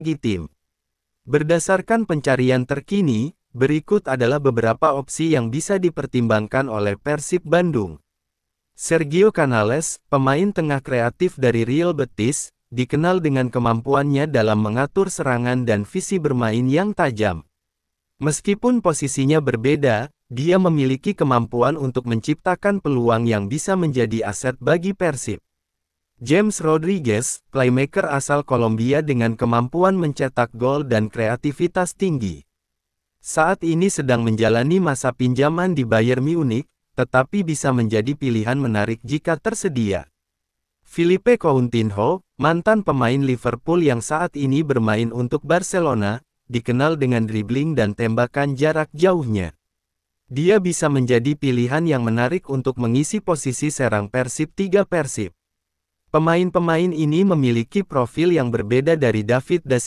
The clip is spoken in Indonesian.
tim. Berdasarkan pencarian terkini, berikut adalah beberapa opsi yang bisa dipertimbangkan oleh Persib Bandung. Sergio Canales, pemain tengah kreatif dari Real Betis, dikenal dengan kemampuannya dalam mengatur serangan dan visi bermain yang tajam. Meskipun posisinya berbeda, dia memiliki kemampuan untuk menciptakan peluang yang bisa menjadi aset bagi Persib. James Rodriguez, playmaker asal Kolombia dengan kemampuan mencetak gol dan kreativitas tinggi. Saat ini sedang menjalani masa pinjaman di Bayern Munich, tetapi bisa menjadi pilihan menarik jika tersedia. Philippe Coutinho, mantan pemain Liverpool yang saat ini bermain untuk Barcelona, dikenal dengan dribbling dan tembakan jarak jauhnya. Dia bisa menjadi pilihan yang menarik untuk mengisi posisi serang Persib 3 Persib. Pemain-pemain ini memiliki profil yang berbeda dari David da Silva.